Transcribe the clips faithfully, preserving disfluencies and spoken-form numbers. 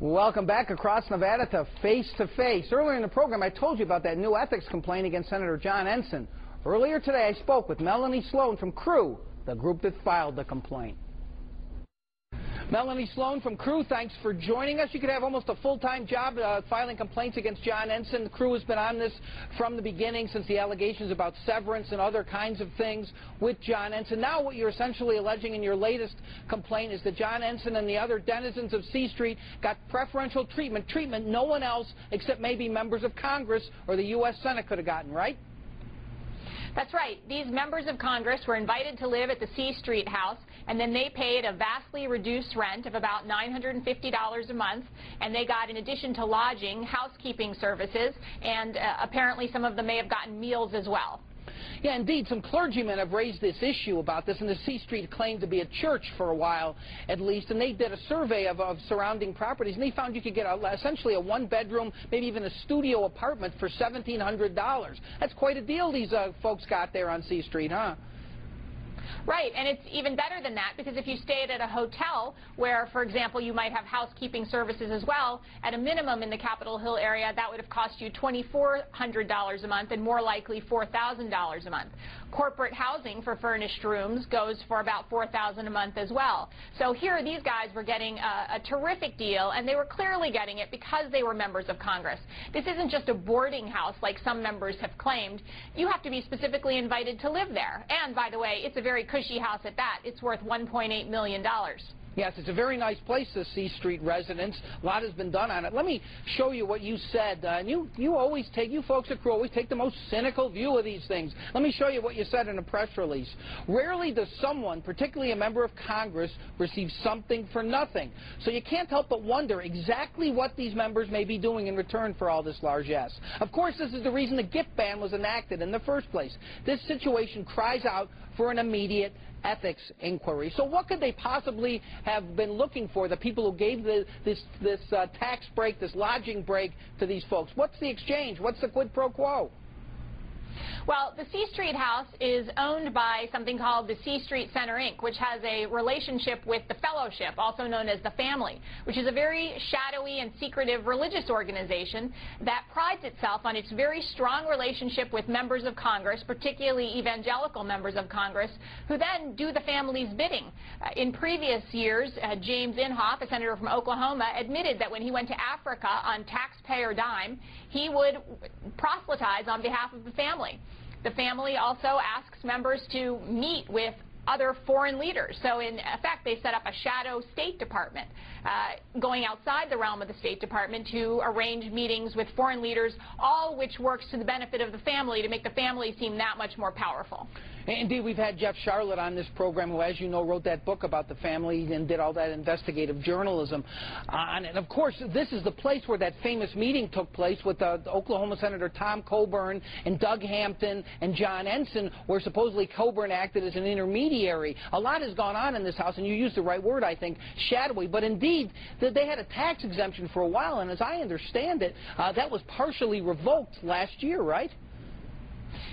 Welcome back across Nevada to Face to Face. Earlier in the program, I told you about that new ethics complaint against Senator John Ensign. Earlier today, I spoke with Melanie Sloan from Crew, the group that filed the complaint. Melanie Sloan from Crew, thanks for joining us. You could have almost a full-time job uh, filing complaints against John Ensign. Crew has been on this from the beginning, since the allegations about severance and other kinds of things with John Ensign. Now what you're essentially alleging in your latest complaint is that John Ensign and the other denizens of C Street got preferential treatment, treatment no one else except maybe members of Congress or the U S Senate could have gotten, right? That's right. These members of Congress were invited to live at the C Street house, and then they paid a vastly reduced rent of about nine hundred fifty dollars a month, and they got, in addition to lodging, housekeeping services, and uh, apparently some of them may have gotten meals as well. Yeah, indeed, some clergymen have raised this issue about this, and the C Street claimed to be a church for a while, at least, and they did a survey of, of surrounding properties, and they found you could get a, essentially a one-bedroom, maybe even a studio apartment for seventeen hundred dollars. That's quite a deal these uh, folks got there on C Street, huh? Right, and it's even better than that, because if you stayed at a hotel where, for example, you might have housekeeping services as well, at a minimum in the Capitol Hill area, that would have cost you twenty-four hundred dollars a month and more likely four thousand dollars a month. Corporate housing for furnished rooms goes for about four thousand dollars a month as well. So here these guys were getting a, a terrific deal, and they were clearly getting it because they were members of Congress. This isn't just a boarding house like some members have claimed. You have to be specifically invited to live there. And, by the way, it's a very cushy house at that. It's worth one point eight million dollars. Yes, it's a very nice place, the C Street residence. A lot has been done on it. Let me show you what you said. Uh, and you, you always take, you folks at Crew always take the most cynical view of these things. Let me show you what you said in a press release. Rarely does someone, particularly a member of Congress, receive something for nothing. So you can't help but wonder exactly what these members may be doing in return for all this largesse. Of course, this is the reason the gift ban was enacted in the first place. This situation cries out for an immediate ethics inquiry. So what could they possibly have been looking for, the people who gave the, this, this uh, tax break, this lodging break to these folks? What's the exchange? What's the quid pro quo? Well, the C Street house is owned by something called the C Street Center, Incorporated, which has a relationship with the Fellowship, also known as the Family, which is a very shadowy and secretive religious organization that prides itself on its very strong relationship with members of Congress, particularly evangelical members of Congress, who then do the Family's bidding. Uh, in previous years, uh, James Inhofe, a senator from Oklahoma, admitted that when he went to Africa on taxpayer dime, he would proselytize on behalf of the Family. The Family also asks members to meet with other foreign leaders. So in effect, they set up a shadow State Department, uh, going outside the realm of the State Department to arrange meetings with foreign leaders, all which works to the benefit of the Family to make the Family seem that much more powerful. Indeed, we've had Jeff Charlotte on this program, who, as you know, wrote that book about the Family and did all that investigative journalism on it. And of course, this is the place where that famous meeting took place with uh, the Oklahoma Senator Tom Coburn and Doug Hampton and John Ensign, where supposedly Coburn acted as an intermediary. A lot has gone on in this house, and you used the right word, I think, shadowy. But indeed, they had a tax exemption for a while, and as I understand it, uh, that was partially revoked last year, right?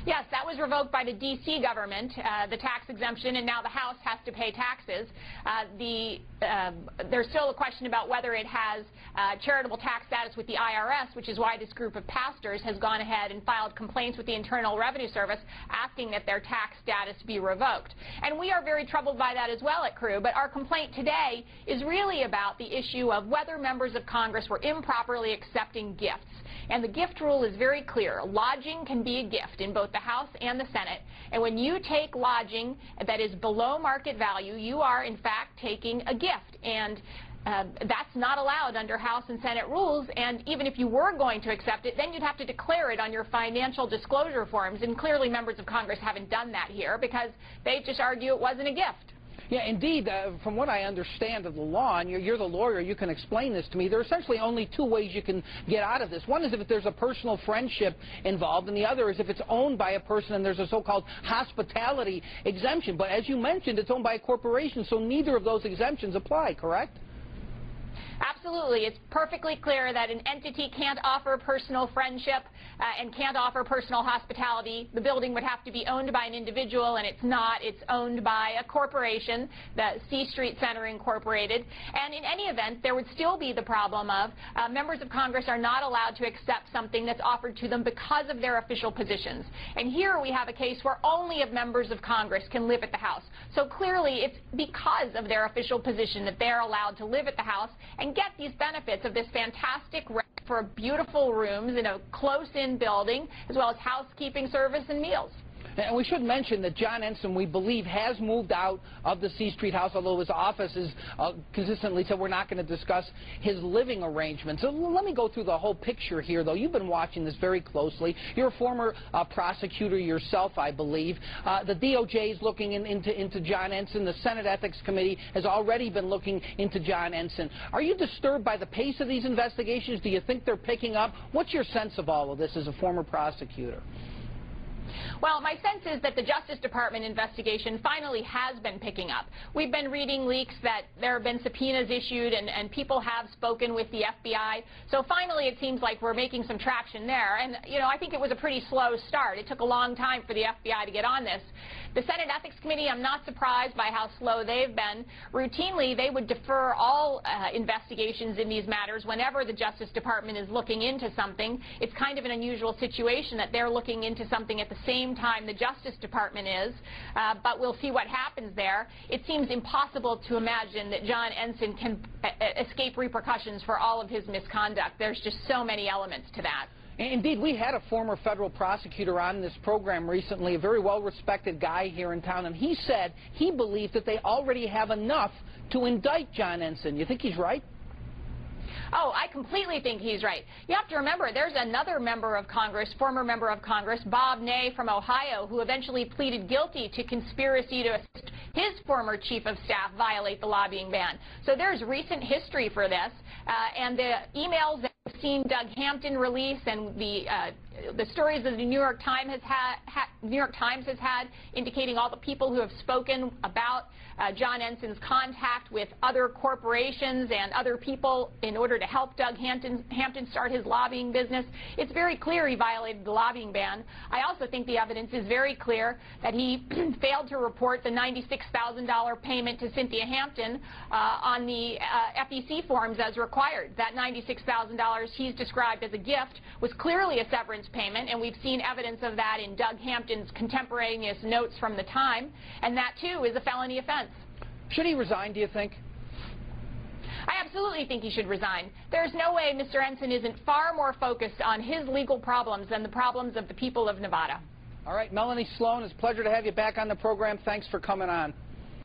Yes, that was revoked by the D C government, uh, the tax exemption, and now the House has to pay taxes. Uh, the, uh, there's still a question about whether it has uh, charitable tax status with the I R S, which is why this group of pastors has gone ahead and filed complaints with the Internal Revenue Service asking that their tax status be revoked. And we are very troubled by that as well at Crew, but our complaint today is really about the issue of whether members of Congress were improperly accepting gifts. And the gift rule is very clear. Lodging can be a gift in both the House and the Senate, and when you take lodging that is below market value, you are in fact taking a gift, and uh, that's not allowed under House and Senate rules. And even if you were going to accept it, then you'd have to declare it on your financial disclosure forms, and clearly members of Congress haven't done that here, because they just argue it wasn't a gift. Yeah, indeed, uh, from what I understand of the law, and you're, you're the lawyer, you can explain this to me, there are essentially only two ways you can get out of this. One is if there's a personal friendship involved, and the other is if it's owned by a person and there's a so-called hospitality exemption. But as you mentioned, it's owned by a corporation, so neither of those exemptions apply, correct? Absolutely. It's perfectly clear that an entity can't offer personal friendship uh, and can't offer personal hospitality. The building would have to be owned by an individual, and it's not. It's owned by a corporation, the C Street Center, Incorporated. And in any event, there would still be the problem of uh, members of Congress are not allowed to accept something that's offered to them because of their official positions. And here we have a case where only of members of Congress can live at the House. So clearly it's because of their official position that they're allowed to live at the House and get these benefits of this fantastic rent for beautiful rooms in a close-in building, as well as housekeeping service and meals. And we should mention that John Ensign, we believe, has moved out of the C Street house, although his office has uh, consistently said we're not going to discuss his living arrangements. So let me go through the whole picture here, though. You've been watching this very closely. You're a former uh, prosecutor yourself, I believe. Uh, the D O J is looking in, into, into John Ensign. The Senate Ethics Committee has already been looking into John Ensign. Are you disturbed by the pace of these investigations? Do you think they're picking up? What's your sense of all of this as a former prosecutor? Well, my sense is that the Justice Department investigation finally has been picking up. We've been reading leaks that there have been subpoenas issued and, and people have spoken with the F B I. So finally it seems like we're making some traction there. And, you know, I think it was a pretty slow start. It took a long time for the F B I to get on this. The Senate Ethics Committee, I'm not surprised by how slow they've been. Routinely, they would defer all uh, investigations in these matters whenever the Justice Department is looking into something. It's kind of an unusual situation that they're looking into something at the same time the Justice Department is, uh, but we'll see what happens there. It seems impossible to imagine that John Ensign can escape repercussions for all of his misconduct. There's just so many elements to that. Indeed, we had a former federal prosecutor on this program recently, a very well-respected guy here in town, and he said he believed that they already have enough to indict John Ensign. You think he's right? Oh, I completely think he's right. You have to remember, there's another member of Congress, former member of Congress, Bob Ney from Ohio, who eventually pleaded guilty to conspiracy to assist his former chief of staff violate the lobbying ban. So there's recent history for this, uh, and the emails that we've seen Doug Hampton release and the uh, the stories that the New York Times has had, ha, New York Times has had, indicating all the people who have spoken about uh, John Ensign's contact with other corporations and other people in order to help Doug Hampton, Hampton start his lobbying business. It's very clear he violated the lobbying ban. I also think the evidence is very clear that he failed to report the ninety-six thousand dollar payment to Cynthia Hampton uh, on the uh, F E C forms as required. That ninety-six thousand dollars he's described as a gift was clearly a severance payment, and we've seen evidence of that in Doug Hampton's contemporaneous notes from the time, and that too is a felony offense. Should he resign, do you think? I absolutely think he should resign. There's no way Mister Ensign isn't far more focused on his legal problems than the problems of the people of Nevada. All right, Melanie Sloan, it's a pleasure to have you back on the program. Thanks for coming on.